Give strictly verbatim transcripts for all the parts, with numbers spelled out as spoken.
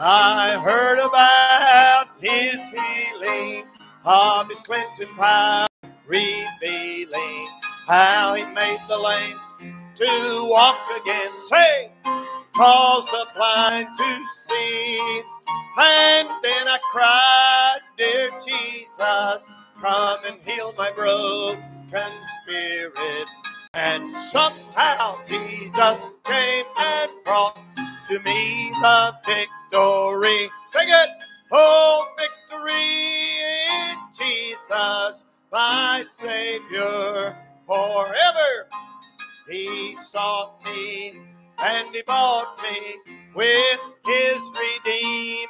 I heard about his healing, of his cleansing power revealing, how he made the lame to walk again, say, caused the blind to see. And then I cried, dear Jesus, come and heal my broken spirit. And somehow Jesus came and brought to me the victory. Sing it! Oh, victory in Jesus, my Savior forever. He sought me and he bought me with his redeeming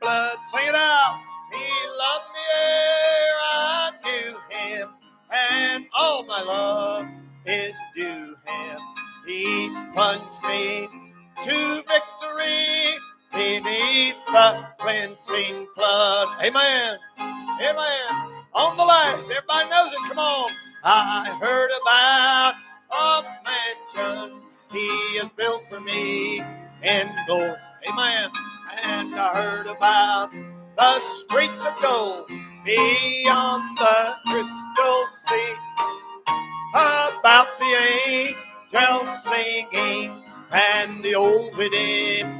blood. Sing it out! He loved me ere I knew him, and all my love is due him. He plunged me to victory beneath the cleansing flood. Amen. Amen. On the last, everybody knows it. Come on. I heard about a mansion he has built for me in gold. Amen. And I heard about the streets of gold beyond the crystal sea, about the angels singing and the old redemption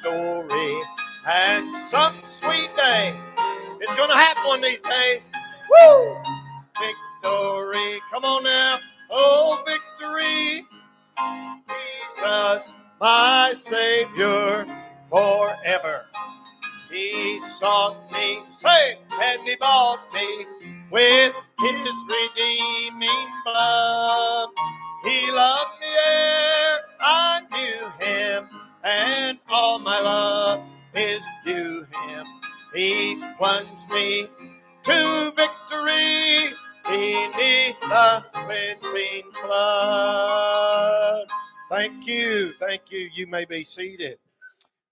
story. And some sweet day, it's going to happen one of these days. Woo! Victory. Come on now. Oh, victory. Jesus, my Savior forever. He sought me, say, and he bought me with his redeeming blood. He loved me ere I knew him, and all my love is due him. He plunged me to victory beneath the cleansing flood. Thank you. Thank you. You may be seated.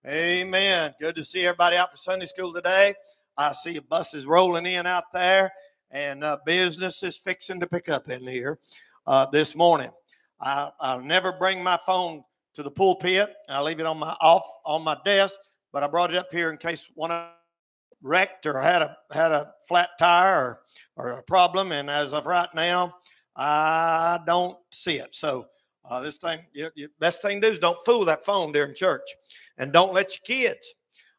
Amen. Good to see everybody out for Sunday school today. I see buses rolling in out there, and uh, business is fixing to pick up in here uh, this morning. I, I'll never bring my phone to the pulpit. I leave it on my off on my desk, but I brought it up here in case one wrecked or had a had a flat tire or, or a problem. And as of right now, I don't see it. So. Uh, this thing, your, your best thing to do is don't fool that phone during church, and don't let your kids.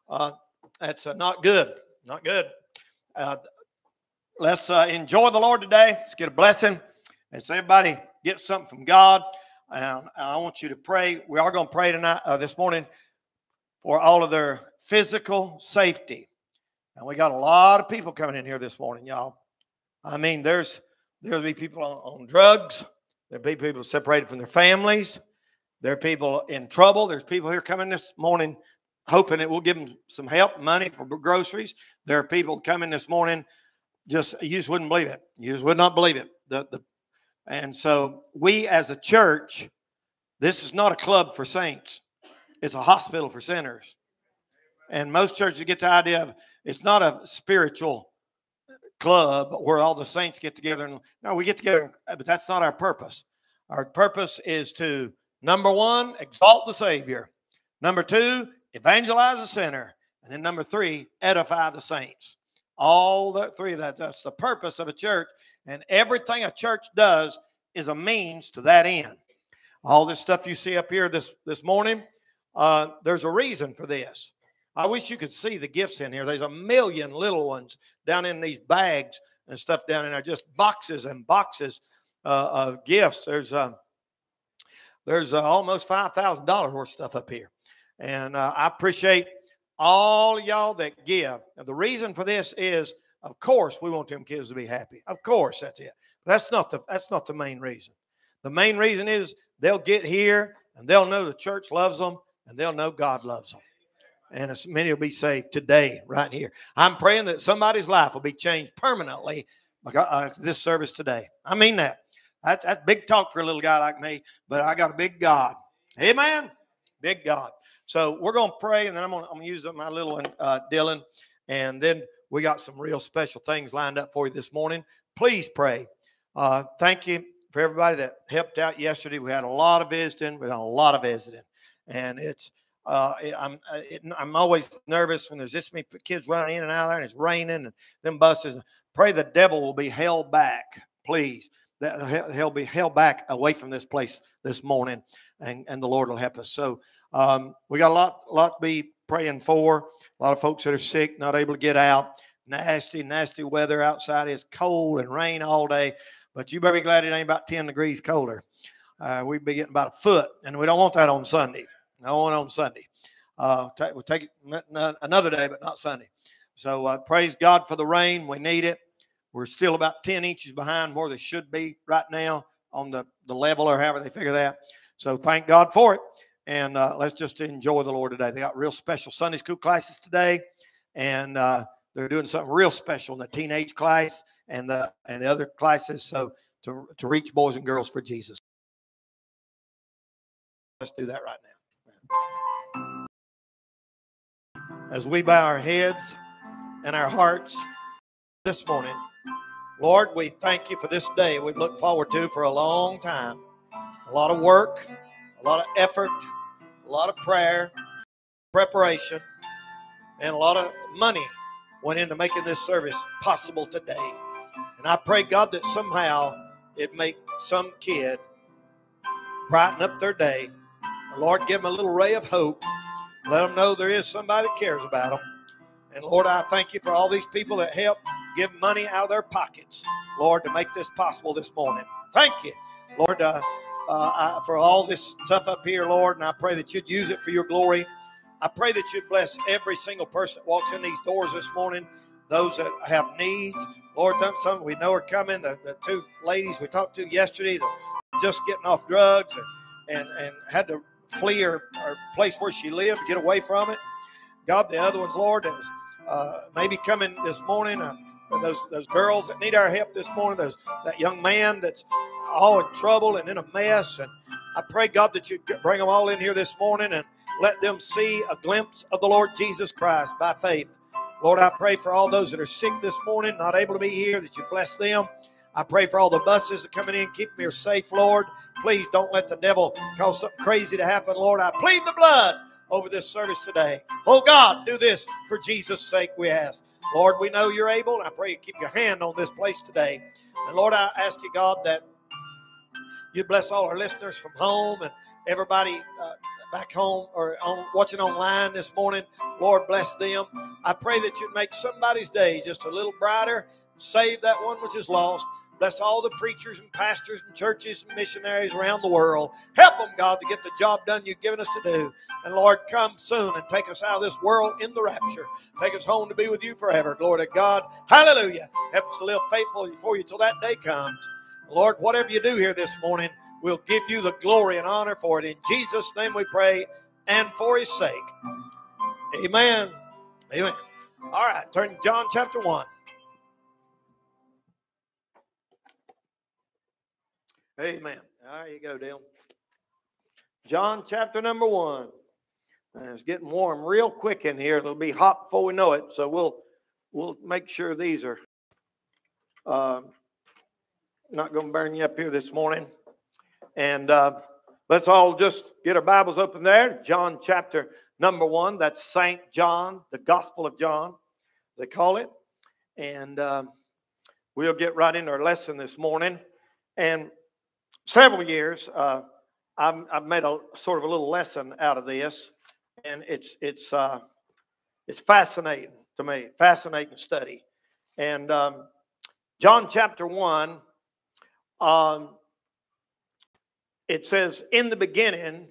Uh, that's uh, not good, not good. Uh, let's uh, enjoy the Lord today. Let's get a blessing. Let's everybody get something from God. And I want you to pray. We are going to pray tonight, uh, this morning, for all of their physical safety. And we got a lot of people coming in here this morning, y'all. I mean, there's there'll be people on, on drugs. There'll be people separated from their families. There are people in trouble. There's people here coming this morning hoping it will give them some help, money for groceries. There are people coming this morning, just, you just wouldn't believe it. You just would not believe it. The, the, and so we as a church, this is not a club for saints. It's a hospital for sinners. And most churches get the idea of it's not a spiritual club where all the saints get together. And no, we get together, but that's not our purpose. Our purpose is to, number one, exalt the Savior. Number two, evangelize the sinner. And then number three, edify the saints. All the three of that, that's the purpose of a church. And everything a church does is a means to that end. All this stuff you see up here this, this morning, uh, there's a reason for this. I wish you could see the gifts in here. There's a million little ones down in these bags and stuff down in there. Just boxes and boxes uh, of gifts. There's uh, there's uh, almost five thousand dollars worth of stuff up here. And uh, I appreciate all y'all that give. Now, the reason for this is, of course, we want them kids to be happy. Of course, that's it. But that's not the, that's not the main reason. The main reason is they'll get here and they'll know the church loves them and they'll know God loves them. And as many will be saved today, right here. I'm praying that somebody's life will be changed permanently after this service today. I mean that. That's, that's big talk for a little guy like me, but I got a big God. Amen? Big God. So we're going to pray, and then I'm going to use my little one, uh, Dylan. And then we got some real special things lined up for you this morning. Please pray. Uh, thank you for everybody that helped out yesterday. We had a lot of visiting. We had a lot of visiting. And it's... Uh, I'm it, I'm always nervous when there's this many kids running in and out of there and it's raining and them buses. Pray the devil will be held back, please. That he'll be held back away from this place this morning, and and the Lord will help us. So um, we got a lot lot to be praying for. A lot of folks that are sick, not able to get out. Nasty, nasty weather outside. It's cold and rain all day, but you better be glad it ain't about ten degrees colder. Uh, we'd be getting about a foot, and we don't want that on Sunday. No one on Sunday. Uh, we'll take it another day, but not Sunday. So uh, praise God for the rain. We need it. We're still about ten inches behind where they should be right now on the, the level or however they figure that. So thank God for it. And uh, let's just enjoy the Lord today. They got real special Sunday school classes today. And uh, they're doing something real special in the teenage class and the, and the other classes. So to, to reach boys and girls for Jesus. Let's do that right now. As we bow our heads and our hearts this morning, Lord, we thank you for this day we've looked forward to for a long time. A lot of work, a lot of effort, a lot of prayer, preparation, and a lot of money went into making this service possible today. And I pray, God, that somehow it make some kid brighten up their day. Lord, give them a little ray of hope. Let them know there is somebody that cares about them. And, Lord, I thank you for all these people that help give money out of their pockets, Lord, to make this possible this morning. Thank you, Lord, uh, uh, I, for all this stuff up here, Lord, and I pray that you'd use it for your glory. I pray that you'd bless every single person that walks in these doors this morning, those that have needs. Lord, some we know are coming, the, the two ladies we talked to yesterday, just getting off drugs and, and, and had to flee her, her place where she lived, get away from it. God, the other ones, Lord, that was uh, maybe coming this morning, uh, those those girls that need our help this morning, those, that young man that's all in trouble and in a mess. And I pray, God, that you bring them all in here this morning and let them see a glimpse of the Lord Jesus Christ by faith. Lord, I pray for all those that are sick this morning, not able to be here, that you bless them. I pray for all the buses that are coming in. Keep them here safe, Lord. Please don't let the devil cause something crazy to happen, Lord. I plead the blood over this service today. Oh, God, do this for Jesus' sake, we ask. Lord, we know you're able, and I pray you keep your hand on this place today. And, Lord, I ask you, God, that you bless all our listeners from home and everybody uh, back home or on, watching online this morning. Lord, bless them. I pray that you'd make somebody's day just a little brighter. Save that one which is lost. Bless all the preachers and pastors and churches and missionaries around the world. Help them, God, to get the job done you've given us to do. And, Lord, come soon and take us out of this world in the rapture. Take us home to be with you forever. Glory to God. Hallelujah. Help us to live faithful before you till that day comes. Lord, whatever you do here this morning, we'll give you the glory and honor for it. In Jesus' name we pray and for his sake. Amen. Amen. All right, turn to John chapter one. Amen. All right, you go, Dale. John chapter number one. It's getting warm real quick in here. It'll be hot before we know it. So we'll we'll make sure these are uh, not going to burn you up here this morning. And uh, let's all just get our Bibles open there. John chapter number one. That's Saint John, the Gospel of John, they call it. And uh, we'll get right into our lesson this morning. And several years, uh, I've, I've made a sort of a little lesson out of this, and it's it's uh, it's fascinating to me, fascinating study. And um, John chapter one, um, it says, "In the beginning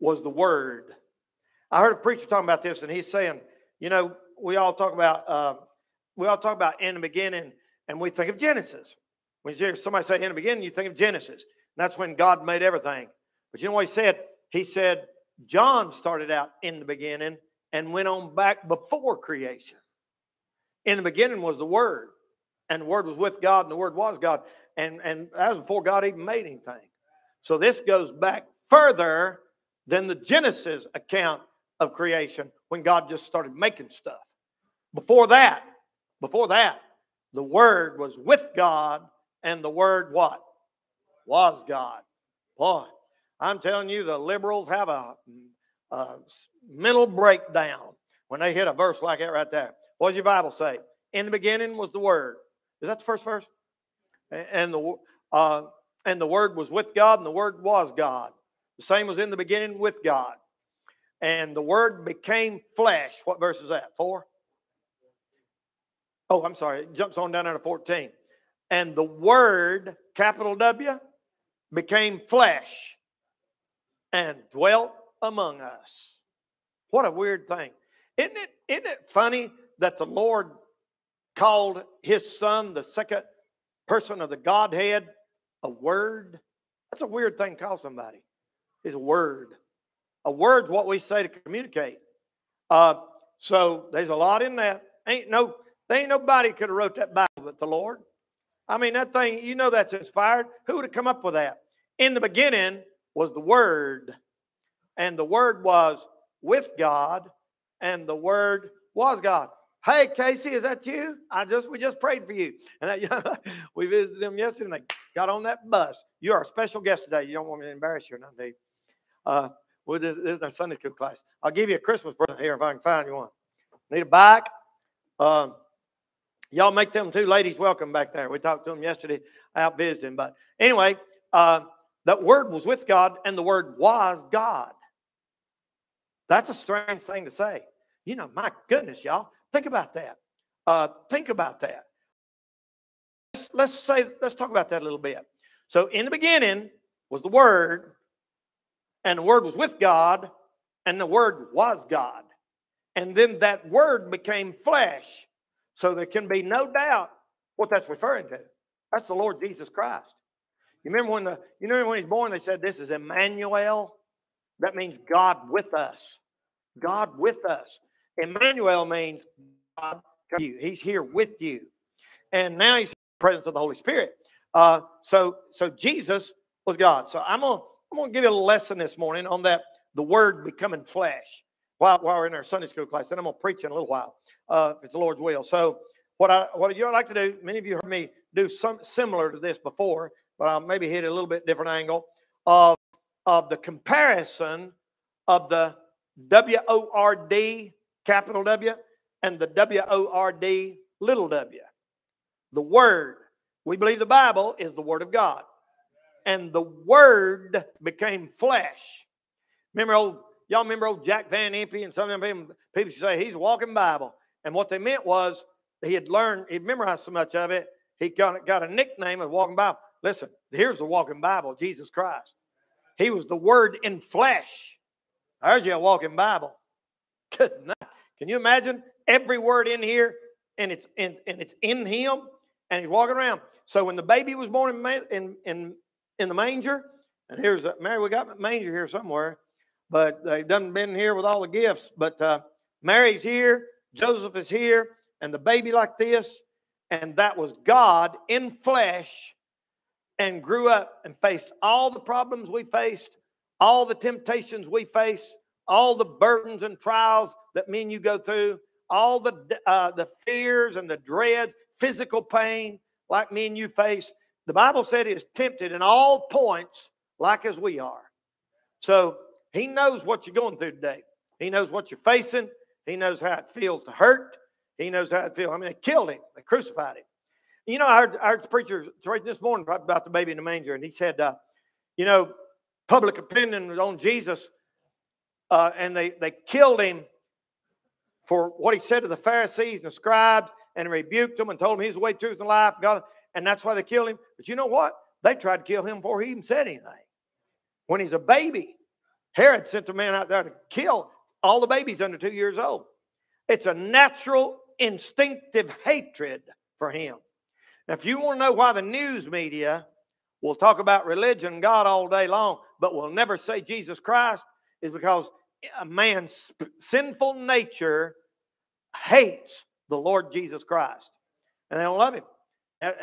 was the Word." I heard a preacher talking about this, and he's saying, you know, we all talk about uh, we all talk about in the beginning, and we think of Genesis. When you hear somebody say in the beginning, you think of Genesis. And that's when God made everything. But you know what he said? He said, John started out in the beginning and went on back before creation. In the beginning was the Word. And the Word was with God, and the Word was God. And, and that was before God even made anything. So this goes back further than the Genesis account of creation when God just started making stuff. Before that, before that, the Word was with God. And the Word what? Was God. Boy, I'm telling you, the liberals have a, uh, mental breakdown when they hit a verse like that right there. What does your Bible say? In the beginning was the Word. Is that the first verse? And the, uh, and the Word was with God, and the Word was God. The same was in the beginning with God. And the Word became flesh. What verse is that? Four? Oh, I'm sorry. It jumps on down there to fourteen. And the Word, capital W, became flesh and dwelt among us. What a weird thing. Isn't it, isn't it funny that the Lord called His Son, the second person of the Godhead, a Word? That's a weird thing to call somebody. It's a Word. A word's what we say to communicate. Uh, so there's a lot in that. Ain't no, there ain't nobody could have wrote that Bible but the Lord. I mean, that thing, you know that's inspired. Who would have come up with that? In the beginning was the Word. And the Word was with God. And the Word was God. Hey, Casey, is that you? I just we just prayed for you. And that, we visited them yesterday and they got on that bus. You're our special guest today. You don't want me to embarrass you or nothing, do you? Uh, Well, this, this is our Sunday school class. I'll give you a Christmas present here if I can find you one. Need a bike? Um, y'all make them two ladies welcome back there. We talked to them yesterday out visiting. But anyway, uh, that Word was with God and the Word was God. That's a strange thing to say. You know, my goodness, y'all. Think about that. Uh, think about that. Let's, let's say, let's talk about that a little bit. So in the beginning was the Word. And the Word was with God, and the Word was God. And then that Word became flesh. So there can be no doubt what that's referring to. That's the Lord Jesus Christ. You remember when the you know when He's born, they said this is Emmanuel. That means God with us. God with us. Emmanuel means God with you. He's here with you. And now He's in the presence of the Holy Spirit. Uh, so so Jesus was God. So I'm gonna I'm going to give you a lesson this morning on that, the Word becoming flesh, while, while we're in our Sunday school class. And I'm going to preach in a little while, uh, if it's the Lord's will. So what I what you like to do, many of you heard me do some similar to this before, but I'll maybe hit a little bit different angle, of, of the comparison of the W O R D, capital W, and the W O R D, little w. The Word. We believe the Bible is the Word of God. And the Word became flesh. Remember old, y'all remember old Jack Van Impe and some of them people, people should say, he's a walking Bible. And what they meant was he had learned, he'd memorized so much of it, he got, got a nickname of walking Bible. Listen, here's the walking Bible, Jesus Christ. He was the Word in flesh. There's your walking Bible. Good night. Can you imagine every word in here and it's in, and it's in Him and He's walking around. So when the baby was born in, in, in in the manger, and here's a, Mary, we got a manger here somewhere, but they've done been here with all the gifts, but uh, Mary's here, Joseph is here, and the baby like this, and that was God in flesh, and grew up and faced all the problems we faced, all the temptations we face, all the burdens and trials that me and you go through, all the, uh, the fears and the dread, physical pain like me and you face. The Bible said He is tempted in all points like as we are. So He knows what you're going through today. He knows what you're facing. He knows how it feels to hurt. He knows how it feels. I mean, they killed Him. They crucified Him. You know, I heard, I heard the preacher this morning about the baby in the manger, and he said, uh, you know, public opinion was on Jesus, uh, and they, they killed Him for what He said to the Pharisees and the scribes, and rebuked them and told them He's the way, truth, and life. God. And that's why they killed Him. But you know what? They tried to kill Him before He even said anything. When He's a baby, Herod sent a man out there to kill all the babies under two years old. It's a natural, instinctive hatred for Him. Now, if you want to know why the news media will talk about religion and God all day long, but will never say Jesus Christ, is because a man's sinful nature hates the Lord Jesus Christ. And they don't love Him.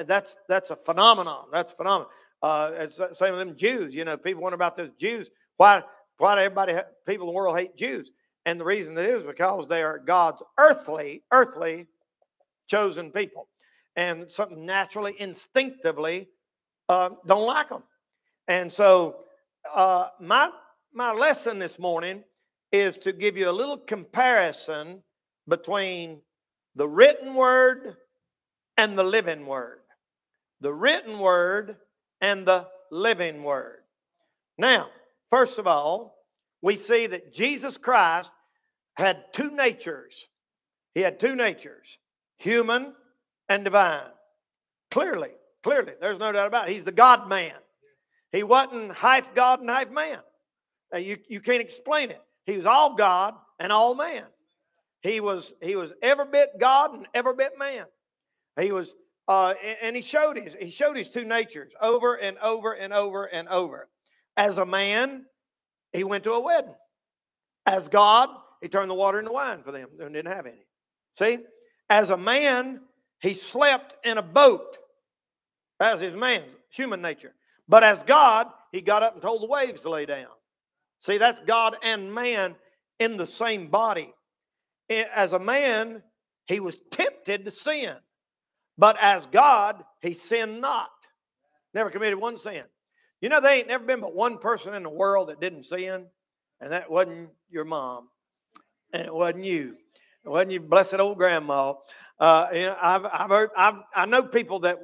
That's that's a phenomenon. That's a phenomenon. Uh, it's the same with them Jews. You know, people wonder about those Jews. Why why do everybody people in the world hate Jews? And the reason it is because they are God's earthly earthly chosen people, and something naturally, instinctively uh, don't like them. And so uh, my my lesson this morning is to give you a little comparison between the written word and the living word. The written word and the living word. Now, first of all, we see that Jesus Christ had two natures. He had two natures, human and divine. Clearly, clearly, there's no doubt about it. He's the God-man. He wasn't half God and half man. You, you can't explain it. He was all God and all man. He was, he was every bit God and every bit man. He was, uh, and he showed his, he showed his two natures over and over and over and over. As a man, he went to a wedding. As God, he turned the water into wine for them who didn't have any. See? As a man, he slept in a boat. That was his man's human nature. But as God, he got up and told the waves to lay down. See, that's God and man in the same body. As a man, he was tempted to sin. But as God, he sinned not. Never committed one sin. You know, there ain't never been but one person in the world that didn't sin. And that wasn't your mom. And it wasn't you. It wasn't your blessed old grandma. Uh, and I've, I've heard, I've, I know people that,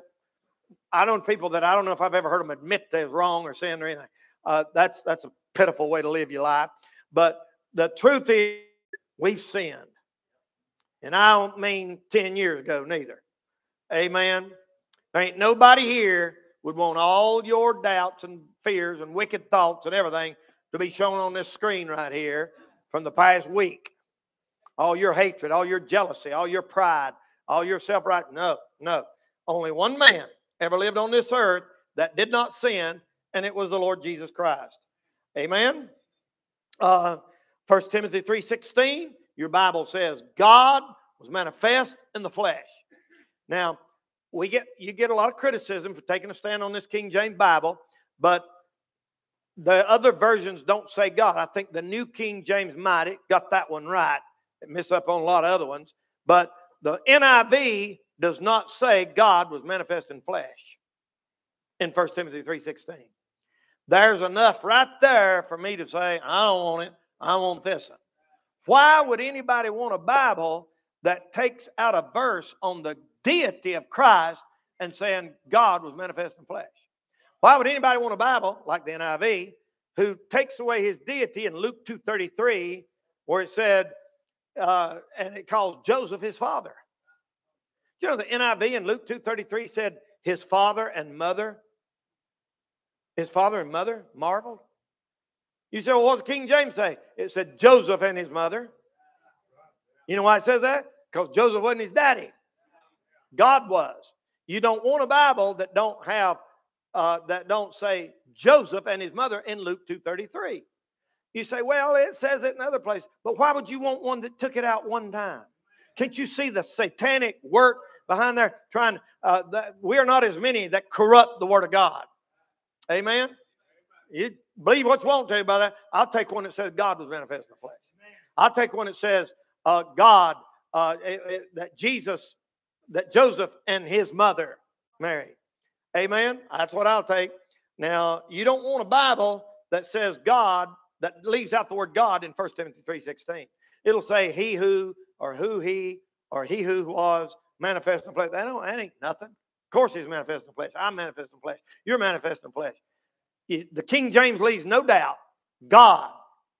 I know people that I don't know if I've ever heard them admit they was wrong or sin or anything. Uh, that's, that's a pitiful way to live your life. But the truth is, we've sinned. And I don't mean ten years ago neither. Amen. There ain't nobody here would want all your doubts and fears and wicked thoughts and everything to be shown on this screen right here from the past week. All your hatred, all your jealousy, all your pride, all your self-right. No, no. Only one man ever lived on this earth that did not sin, and it was the Lord Jesus Christ. Amen. Uh, First Timothy three sixteen, your Bible says, God was manifest in the flesh. Now, we get you get a lot of criticism for taking a stand on this King James Bible, but the other versions don't say God. I think the New King James might have got that one right. It missed up on a lot of other ones. But the N I V does not say God was manifest in flesh in First Timothy three sixteen. There's enough right there for me to say, I don't want it. I want this one. Why would anybody want a Bible that takes out a verse on the deity of Christ and saying God was manifest in flesh? Why would anybody want a Bible like the N I V who takes away his deity in Luke two thirty-three where it said, uh, and it calls Joseph his father? You know, the N I V in Luke two thirty-three said his father and mother, his father and mother marveled. You say, well, what does King James say? It said Joseph and his mother. You know why it says that? Because Joseph wasn't his daddy. God was. You don't want a Bible that don't have, uh, that don't say Joseph and his mother in Luke two thirty-three. You say, well, it says it in other places. But why would you want one that took it out one time? Can't you see the satanic work behind there? Trying, uh, that we are not as many that corrupt the Word of God. Amen? You believe what you want to, brother. I'll take one that says God was manifest in the flesh. I'll take one that says uh, God, uh, it, it, that Jesus, that Joseph and his mother married. Amen? That's what I'll take. Now, you don't want a Bible that says God, that leaves out the word God in First Timothy three sixteen. It'll say he who, or who he, or he who was manifest in the flesh. That, don't, that ain't nothing. Of course he's manifest in the flesh. I'm manifest in the flesh. You're manifest in the flesh. You, the King James leaves no doubt God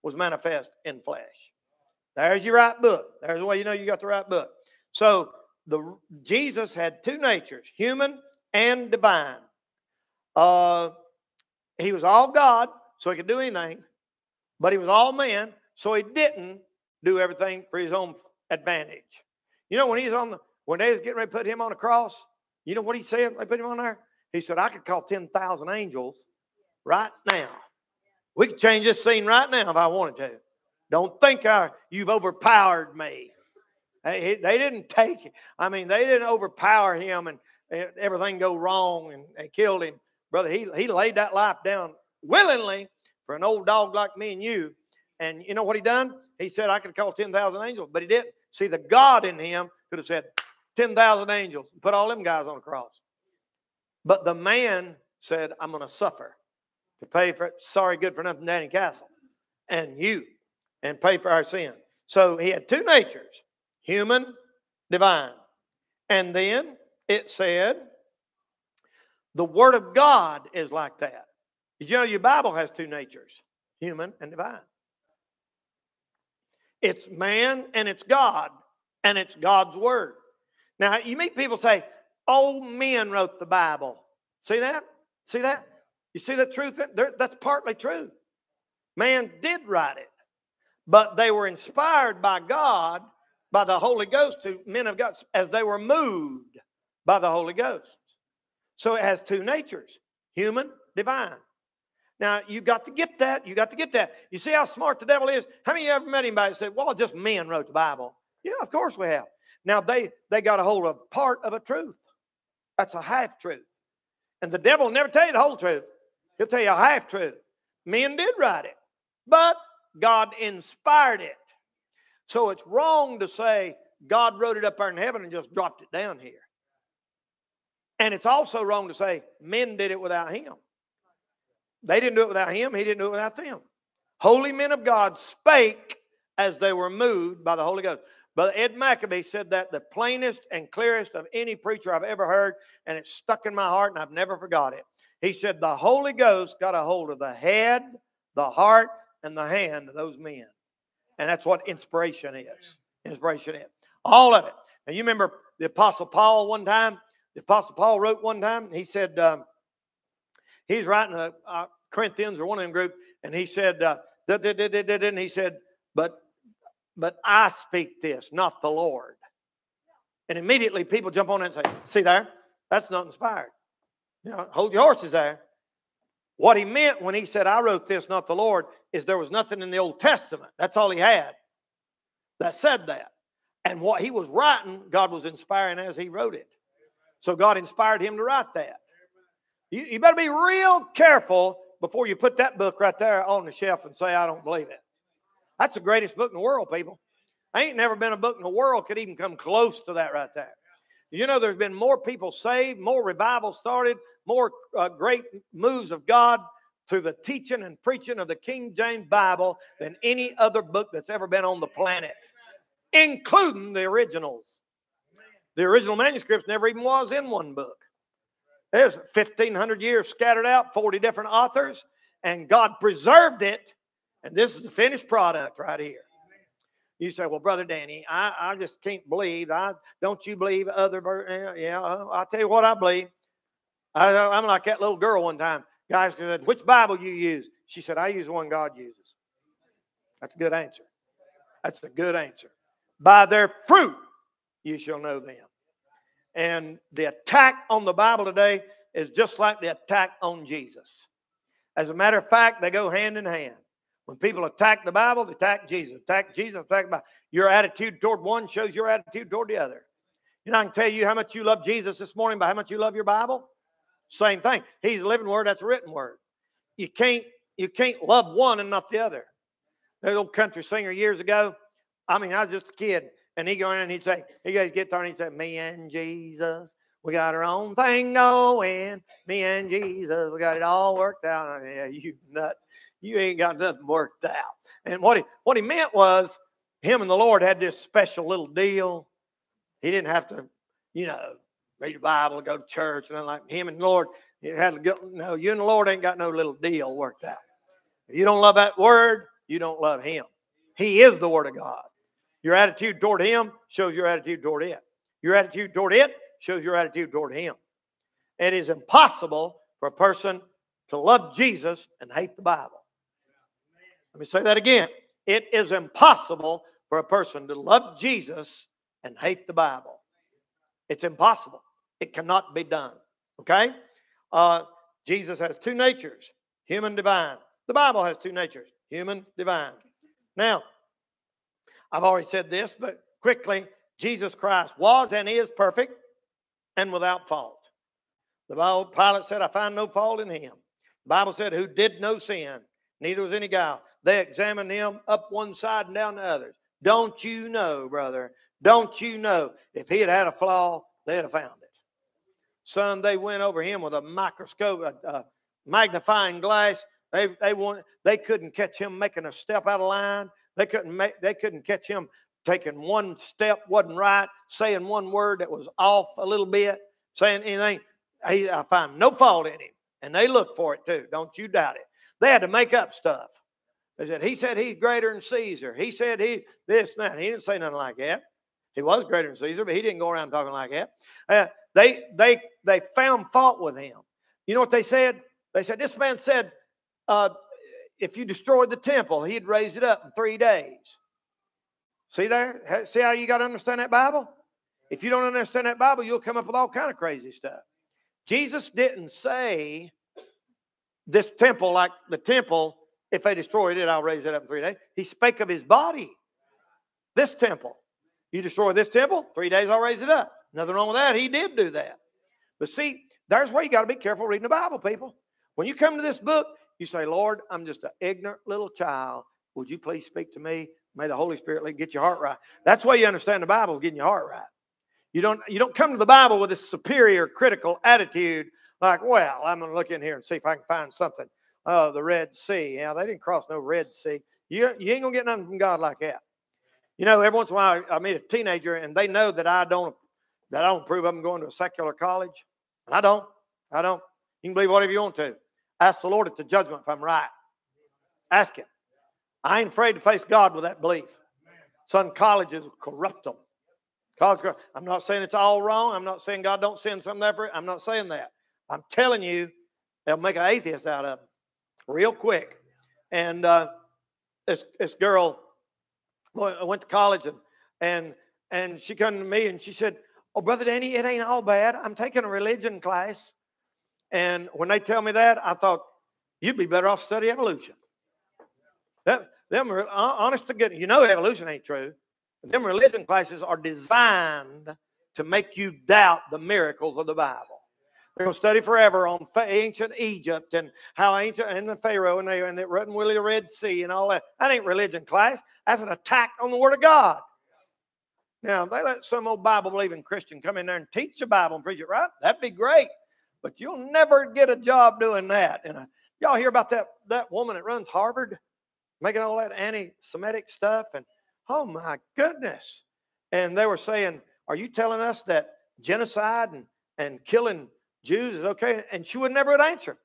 was manifest in flesh. There's your right book. There's the way you know you got the right book. So the Jesus had two natures, human and divine. Uh, he was all God, so he could do anything. But he was all man, so he didn't do everything for his own advantage. You know, when he's on the, when they was getting ready to put him on the cross, you know what he said when they put him on there? He said, I could call ten thousand angels right now. We could change this scene right now if I wanted to. Don't think I, you've overpowered me. They, they didn't take it. I mean, they didn't overpower him and everything go wrong and, and killed him. Brother, he, he laid that life down willingly for an old dog like me and you. And you know what he done? He said, I could call ten thousand angels, but he didn't. See, the God in him could have said ten thousand angels and put all them guys on the cross. But the man said, I'm going to suffer to pay for it. Sorry, good for nothing, Danny Castle. And you. and pay for our sin. So he had two natures, human, divine. And then it said, the Word of God is like that. Did you know your Bible has two natures, human and divine? It's man and it's God, and it's God's Word. Now, you meet people say, old men wrote the Bible. See that? See that? You see the truth? That's partly true. Man did write it, but they were inspired by God, by the Holy Ghost, to men of God, as they were moved by the Holy Ghost. So it has two natures, human, divine. Now, you got to get that. You got to get that. You see how smart the devil is? How many of you ever met anybody that said, well, just men wrote the Bible? Yeah, of course we have. Now, they, they got a hold of part of a truth. That's a half-truth. And the devil will never tell you the whole truth. He'll tell you a half-truth. Men did write it, but God inspired it. So it's wrong to say God wrote it up there in heaven and just dropped it down here. And it's also wrong to say men did it without him. They didn't do it without him. He didn't do it without them. Holy men of God spake as they were moved by the Holy Ghost. Brother Ed Maccabee said that the plainest and clearest of any preacher I've ever heard, and it stuck in my heart, and I've never forgot it. He said the Holy Ghost got a hold of the head, the heart, and the hand of those men. And that's what inspiration is. Inspiration is. All of it. Now, you remember the Apostle Paul one time? The Apostle Paul wrote one time, he said, um, he's writing a, a Corinthians or one of them group, and he said, uh, da, da, da, da, da, da, and he said, but But I speak this, not the Lord. And immediately people jump on it and say, see there? That's not inspired. Now, hold your horses there. What he meant when he said, I wrote this, not the Lord, is there was nothing in the Old Testament. That's all he had that said that. And what he was writing, God was inspiring as he wrote it. So God inspired him to write that. You, you better be real careful before you put that book right there on the shelf and say, I don't believe it. That's the greatest book in the world, people. I ain't never been a book in the world could even come close to that right there. You know, there's been more people saved, more revival started, more uh, great moves of God through the teaching and preaching of the King James Bible than any other book that's ever been on the planet, including the originals. The original manuscripts never even was in one book. There's fifteen hundred years scattered out, forty different authors, and God preserved it. And this is the finished product right here. You say, well, Brother Danny, I, I just can't believe. I Don't you believe other... Yeah, I'll tell you what I believe. I, I'm like that little girl one time. Guys said, which Bible you use? She said, I use the one God uses. That's a good answer. That's a good answer. By their fruit, you shall know them. And the attack on the Bible today is just like the attack on Jesus. As a matter of fact, they go hand in hand. When people attack the Bible, they attack Jesus. Attack Jesus, attack the Bible. Your attitude toward one shows your attitude toward the other. You know, I can tell you how much you love Jesus this morning by how much you love your Bible. Same thing. He's a living word. That's a written word. You can't, you can't love one and not the other. There's old country singer years ago. I mean, I was just a kid. And he'd go in and he'd say, he goes, get there and he'd say, me and Jesus, we got our own thing going. Me and Jesus, we got it all worked out. I mean, yeah, you nut. You ain't got nothing worked out. And what he, what he meant was him and the Lord had this special little deal. He didn't have to, you know, read the Bible, go to church, and like him and the Lord. It had to go, no, you and the Lord ain't got no little deal worked out. If you don't love that word, you don't love him. He is the Word of God. Your attitude toward him shows your attitude toward it. Your attitude toward it shows your attitude toward him. It is impossible for a person to love Jesus and hate the Bible. Let me say that again. It is impossible for a person to love Jesus and hate the Bible. It's impossible. It cannot be done. Okay? Uh, Jesus has two natures, human, divine. The Bible has two natures, human, divine. Now, I've already said this, but quickly, Jesus Christ was and is perfect and without fault. The Bible, Pilate said, I find no fault in him. The Bible said, who did no sin, neither was any guile. They examined him up one side and down the other. Don't you know, brother? Don't you know? If he had had a flaw, they'd have found it. Son, they went over him with a microscope, a, a magnifying glass. They, they, wanted, they couldn't catch him making a step out of line. They couldn't make, they couldn't catch him taking one step wasn't right, saying one word that was off a little bit, saying anything. He, I find no fault in him. And they look for it too. Don't you doubt it. They had to make up stuff. They said, he said he's greater than Caesar. He said he this and that. He didn't say nothing like that. He was greater than Caesar, but he didn't go around talking like that. Uh, they, they, they found fault with him. You know what they said? They said, this man said, uh, if you destroyed the temple, he'd raise it up in three days. See there? See how you got to understand that Bible? If you don't understand that Bible, you'll come up with all kind of crazy stuff. Jesus didn't say this temple, like the temple, if they destroyed it, I'll raise it up in three days. He spake of his body, this temple. You destroy this temple, three days I'll raise it up. Nothing wrong with that. He did do that. But see, there's where you got to be careful reading the Bible, people. When you come to this book, you say, Lord, I'm just an ignorant little child. Would you please speak to me? May the Holy Spirit get your heart right. That's why you understand the Bible is getting your heart right. You don't, you don't come to the Bible with this superior critical attitude like, well, I'm going to look in here and see if I can find something. Oh, the Red Sea. Yeah, they didn't cross no Red Sea. You, you ain't going to get nothing from God like that. You know, every once in a while I meet a teenager and they know that I don't that I don't approve of them going to a secular college. And I don't. I don't. You can believe whatever you want to. Ask the Lord at the judgment if I'm right. Ask Him. I ain't afraid to face God with that belief. Some colleges corrupt them. College corrupt. I'm not saying it's all wrong. I'm not saying God don't send something there for it. I'm not saying that. I'm telling you, they'll make an atheist out of them real quick. And uh, this this girl. I went to college and, and and she came to me and she said, oh, Brother Danny, it ain't all bad. I'm taking a religion class. And when they tell me that, I thought, you'd be better off study evolution. That, them, honest to goodness, you know evolution ain't true. Them religion classes are designed to make you doubt the miracles of the Bible. They're going to study forever on ancient Egypt and how ancient and the Pharaoh and they and it wasn't really the Red Sea and all that. That ain't religion class. That's an attack on the Word of God. Now, if they let some old Bible-believing Christian come in there and teach the Bible and preach it right, that'd be great. But you'll never get a job doing that. And y'all hear about that, that woman that runs Harvard making all that anti-Semitic stuff? And oh, my goodness. And they were saying, are you telling us that genocide and, and killing Jews is okay? And she would never would answer.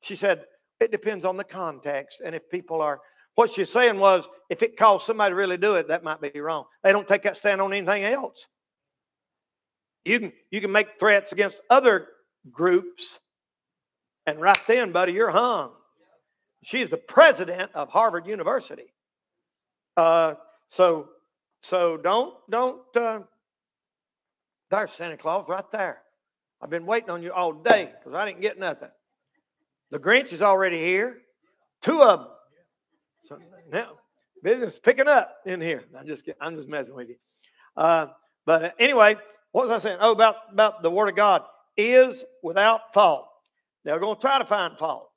She said, it depends on the context. And if people are, what she's saying was, if it caused somebody to really do it, that might be wrong. They don't take that stand on anything else. You can, you can make threats against other groups. And right then, buddy, you're hung. She's the president of Harvard University. Uh, so, so don't, don't, uh, there's Santa Claus right there. I've been waiting on you all day because I didn't get nothing. The Grinch is already here. Two of them. So now business picking up in here. I'm just kidding. I'm just messing with you. Uh, but anyway, what was I saying? Oh, about, about the Word of God is without fault. They're going to try to find fault.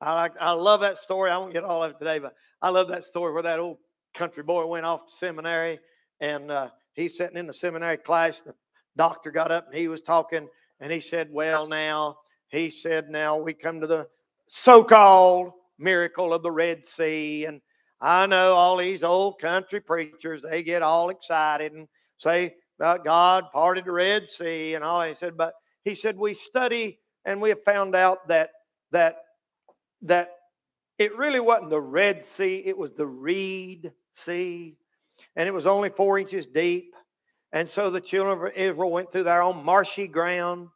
I like, I love that story. I won't get all of it today, but I love that story where that old country boy went off to seminary and uh, he's sitting in the seminary class. Doctor got up and he was talking and he said, well, now, he said, now we come to the so-called miracle of the Red Sea. And I know all these old country preachers, they get all excited and say, well, God parted the Red Sea and all. He said, but he said, we study and we have found out that, that, that it really wasn't the Red Sea. It was the Reed Sea and it was only four inches deep. And so the children of Israel went through their own marshy ground.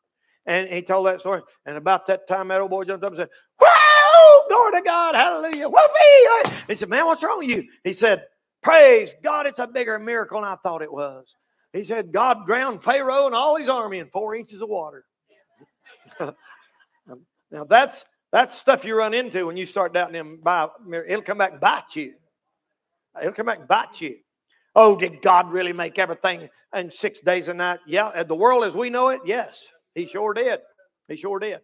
And he told that story. And about that time, that old boy jumped up and said, whoa, glory to God, hallelujah, whoopee. He said, man, what's wrong with you? He said, praise God, it's a bigger miracle than I thought it was. He said, God drowned Pharaoh and all his army in four inches of water. Now, that's, that's stuff you run into when you start doubting them. By, it'll come back and bite you. It'll come back and bite you. Oh, did God really make everything in six days a night? Yeah, the world as we know it, yes. He sure did. He sure did.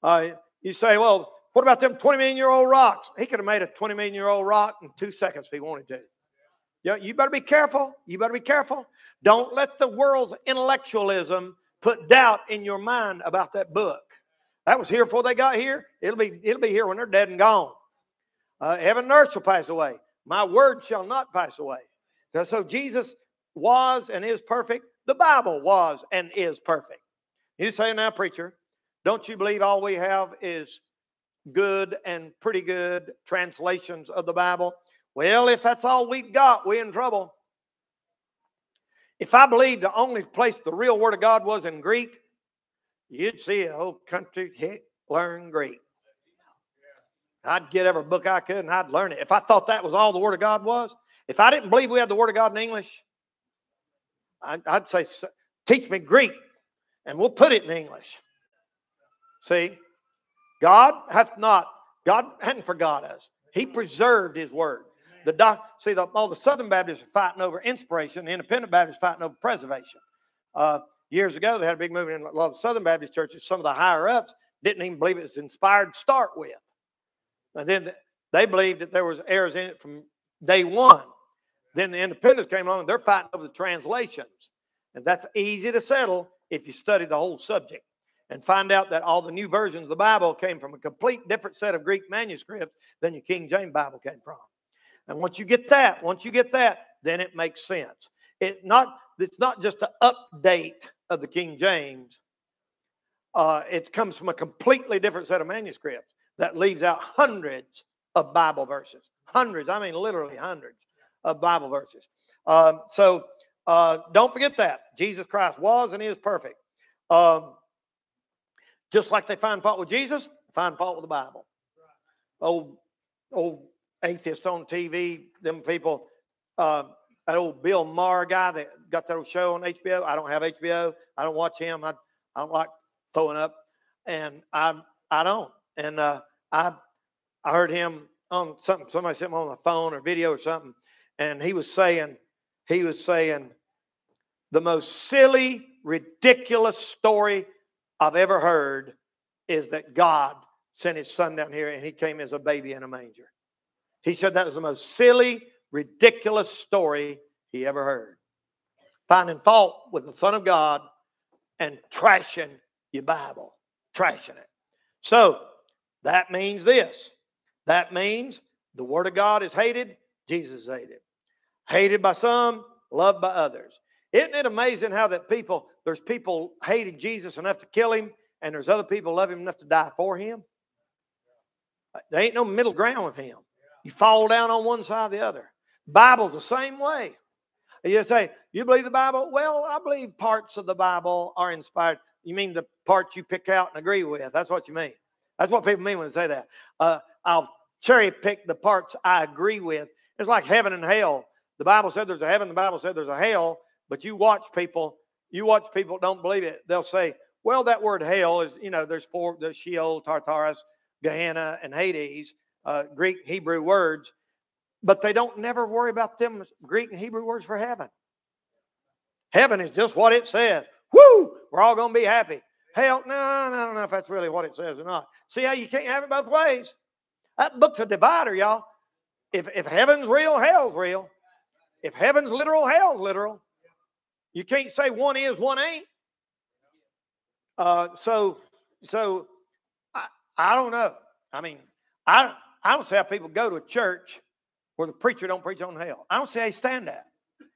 Uh, you say, well, what about them twenty million year old rocks? He could have made a twenty million year old rock in two seconds if he wanted to. Yeah, you better be careful. You better be careful. Don't let the world's intellectualism put doubt in your mind about that book. That was here before they got here. It'll be, it'll be here when they're dead and gone. Uh, heaven and earth shall pass away. My word shall not pass away. So Jesus was and is perfect. The Bible was and is perfect. You say, now, preacher, don't you believe all we have is good and pretty good translations of the Bible? Well, if that's all we've got, we're in trouble. If I believed the only place the real Word of God was in Greek, you'd see a whole country hit, learn Greek. I'd get every book I could and I'd learn it. If I thought that was all the Word of God was, if I didn't believe we had the Word of God in English, I'd, I'd say, teach me Greek and we'll put it in English. See, God hath not, God hadn't forgot us. He preserved His Word. The doc, see, the, all the Southern Baptists are fighting over inspiration. The Independent Baptists are fighting over preservation. Uh, years ago, they had a big movement in a lot of Southern Baptist churches. Some of the higher-ups didn't even believe it was inspired to start with. And then they believed that there was errors in it from day one. Then the Independents came along, and they're fighting over the translations. And that's easy to settle if you study the whole subject and find out that all the new versions of the Bible came from a complete different set of Greek manuscripts than your King James Bible came from. And once you get that, once you get that, then it makes sense. It not, it's not just an update of the King James. Uh, it comes from a completely different set of manuscripts that leaves out hundreds of Bible verses. Hundreds, I mean literally hundreds of Bible verses. Um, so uh, don't forget that. Jesus Christ was and is perfect. Um, just like they find fault with Jesus, find fault with the Bible. Old, old, atheists on T V, them people, uh, that old Bill Maher guy that got that old show on H B O. I don't have H B O. I don't watch him. I, I don't like throwing up, and I I don't. And uh, I I heard him on something. Somebody sent him on the phone or video or something, and he was saying he was saying the most silly, ridiculous story I've ever heard is that God sent His Son down here and He came as a baby in a manger. He said that was the most silly, ridiculous story he ever heard. Finding fault with the Son of God and trashing your Bible. Trashing it. So, that means this. That means the Word of God is hated. Jesus is hated. Hated by some, loved by others. Isn't it amazing how that people, there's people hated Jesus enough to kill Him, and there's other people love Him enough to die for Him? There ain't no middle ground with Him. You fall down on one side or the other. Bible's the same way. You say, you believe the Bible? Well, I believe parts of the Bible are inspired. You mean the parts you pick out and agree with. That's what you mean. That's what people mean when they say that. Uh, I'll cherry pick the parts I agree with. It's like heaven and hell. The Bible said there's a heaven. The Bible said there's a hell. But you watch people. You watch people don't believe it. They'll say, well, that word hell is, you know, there's four, there's Sheol, Tartarus, Gehenna, and Hades. Uh, Greek and Hebrew words, but they don't never worry about them Greek and Hebrew words for heaven. Heaven is just what it says. Woo! We're all going to be happy. Hell, no, I don't know if that's really what it says or not. See how you can't have it both ways? That book's a divider, y'all. If, if heaven's real, hell's real. If heaven's literal, hell's literal. You can't say one is, one ain't. Uh, so, so I, I don't know. I mean, I don't. I don't see how people go to a church where the preacher don't preach on hell. I don't see how you stand that.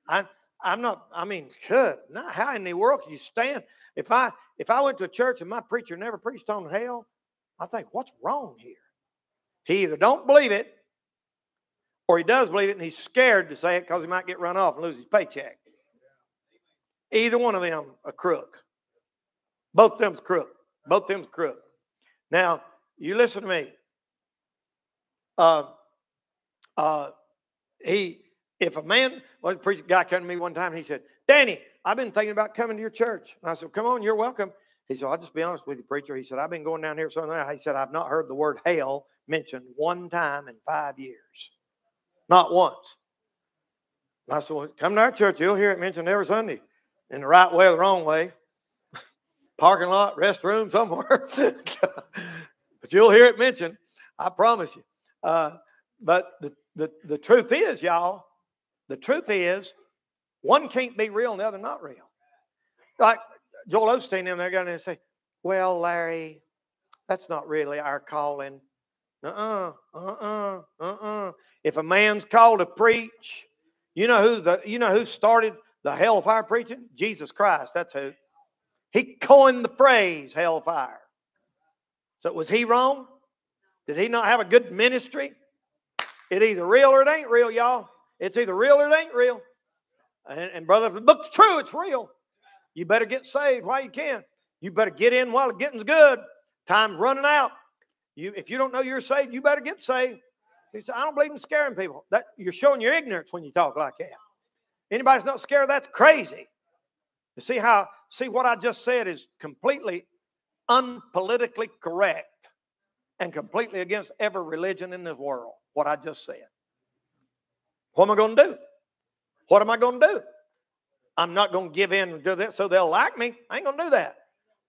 I, I'm not, I mean, good. Not, how in the world can you stand? If I if I went to a church and my preacher never preached on hell, I think, what's wrong here? He either don't believe it or he does believe it and he's scared to say it because he might get run off and lose his paycheck. Either one of them a crook. Both of them's crook. Both of them's crook. Now, you listen to me. Uh, uh, he, if a man, well, a guy came to me one time and he said, Danny, I've been thinking about coming to your church. And I said, come on, you're welcome. He said, I'll just be honest with you, preacher. He said, I've been going down here. So he said, I've not heard the word hell mentioned one time in five years. Not once. And I said, well, come to our church. You'll hear it mentioned every Sunday in the right way or the wrong way. Parking lot, restroom, somewhere. But you'll hear it mentioned. I promise you. Uh, but the, the, the truth is, y'all, the truth is one can't be real and the other not real. Like Joel Osteen and they're going to say, well, Larry, that's not really our calling. Uh-uh, uh-uh, uh-uh. If a man's called to preach, you know who the you know who started the hellfire preaching? Jesus Christ, that's who. He coined the phrase hellfire. So was he wrong? Did he not have a good ministry? It's either real or it ain't real, y'all. It's either real or it ain't real. And, and brother, if the book's true, it's real. You better get saved while you can. You better get in while the getting's good. Time's running out. You, if you don't know you're saved, you better get saved. He said, I don't believe in scaring people. That, you're showing your ignorance when you talk like that. Anybody's not scared, that's crazy. You see how, see what I just said is completely unpolitically correct and completely against every religion in this world, what I just said. What am I going to do? What am I going to do? I'm not going to give in and do that so they'll like me. I ain't going to do that.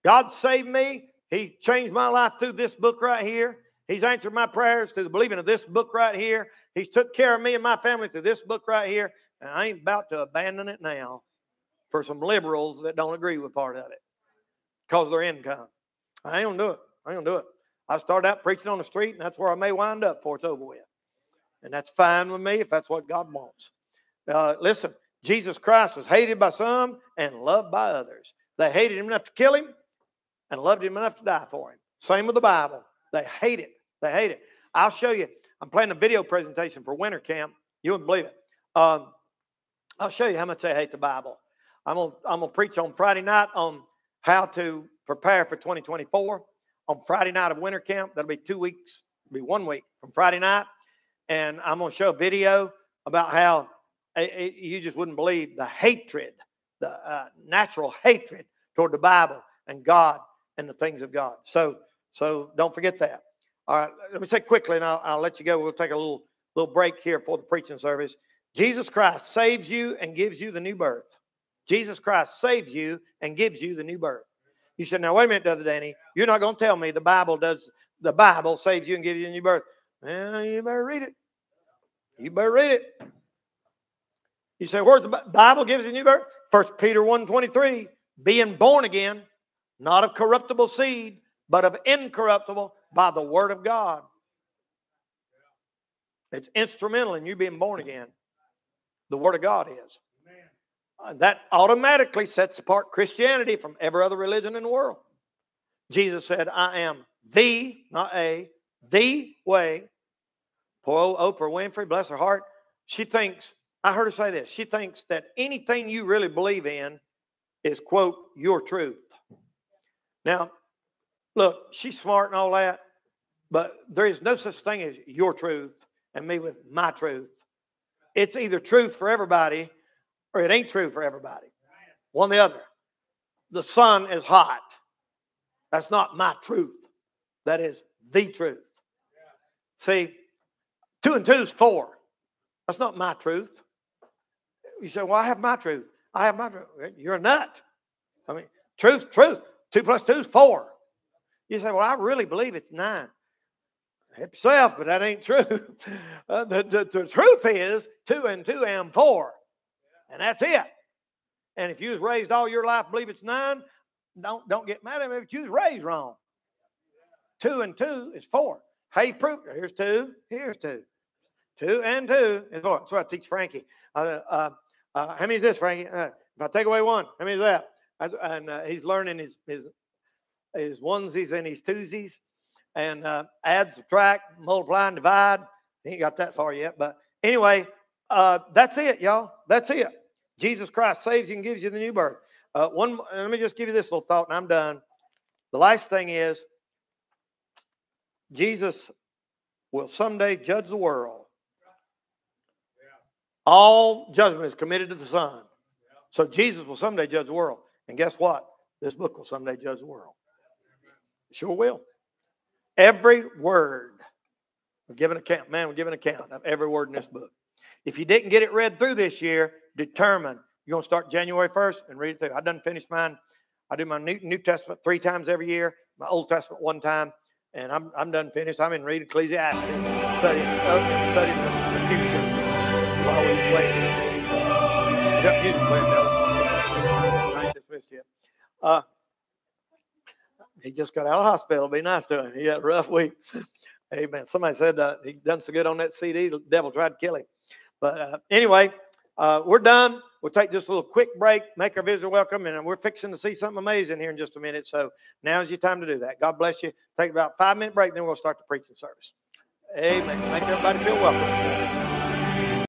God saved me. He changed my life through this book right here. He's answered my prayers through the believing of this book right here. He's took care of me and my family through this book right here. And I ain't about to abandon it now for some liberals that don't agree with part of it because of their income. I ain't going to do it. I ain't going to do it. I started out preaching on the street, and that's where I may wind up before it's over with. And that's fine with me if that's what God wants. Uh, listen, Jesus Christ was hated by some and loved by others. They hated him enough to kill him and loved him enough to die for him. Same with the Bible. They hate it. They hate it. I'll show you. I'm planning a video presentation for winter camp. You wouldn't believe it. Um, I'll show you how much they hate the Bible. I'm going I'm to preach on Friday night on how to prepare for twenty twenty-four. On Friday night of winter camp, that'll be two weeks. It'll be one week from Friday night. And I'm going to show a video about how it, it, you just wouldn't believe the hatred, the uh, natural hatred toward the Bible and God and the things of God. So, so don't forget that. All right, let me say quickly, and I'll, I'll let you go. We'll take a little, little break here for the preaching service. Jesus Christ saves you and gives you the new birth. Jesus Christ saves you and gives you the new birth. You said, now, wait a minute, Brother Danny. You're not going to tell me the Bible does. The Bible saves you and gives you a new birth. Well, you better read it. You better read it. You say, where's the Bible gives you new birth? First Peter one twenty-three, being born again, not of corruptible seed, but of incorruptible by the word of God. It's instrumental in you being born again. The word of God is. Uh, that automatically sets apart Christianity from every other religion in the world. Jesus said, I am the, not a, the way. Poor old Oprah Winfrey, bless her heart, she thinks, I heard her say this, she thinks that anything you really believe in is, quote, your truth. Now, look, she's smart and all that, but there is no such thing as your truth and me with my truth. It's either truth for everybody or it ain't true for everybody. One or the other. The sun is hot. That's not my truth. That is the truth. See, two and two is four. That's not my truth. You say, well, I have my truth. I have my truth. You're a nut. I mean, truth, truth. Two plus two is four. You say, well, I really believe it's nine. Help yourself, but that ain't true. uh, the, the, the truth is two and two and four. And that's it. And if you was raised all your life, believe it's nine, don't, don't get mad at me if you was raised wrong. Two and two is four. Hey, proof. Here's two. Here's two. Two and two is four. That's what I teach Frankie. Uh, uh, uh, how many is this, Frankie? Uh, if I take away one, how many is that? I, and uh, he's learning his, his, his onesies and his twosies. And uh, add, subtract, multiply, and divide. He ain't got that far yet. But anyway, uh, that's it, y'all. That's it. Jesus Christ saves you and gives you the new birth. Uh, one, let me just give you this little thought, and I'm done. The last thing is, Jesus will someday judge the world. All judgment is committed to the Son. So Jesus will someday judge the world. And guess what? This book will someday judge the world. It sure will. Every word will give an account. Man will give an account of every word in this book. If you didn't get it read through this year, determine. You're going to start January first and read it through. I done finished mine. I do my New, New Testament three times every year, my Old Testament one time, and I'm, I'm done finished. I'm in read Ecclesiastes, studying, studying the future while we wait. Yep, you can play it now. I ain't dismissed yet. Uh, he just got out of the hospital. Be nice to him. He had a rough week. Amen. Somebody said uh, he done so good on that C D, the devil tried to kill him. But uh, anyway, uh, we're done. We'll take this little quick break, make our visitor welcome, and we're fixing to see something amazing here in just a minute. So now's your time to do that. God bless you. Take about a five-minute break, then we'll start the preaching service. Amen. Make everybody feel welcome.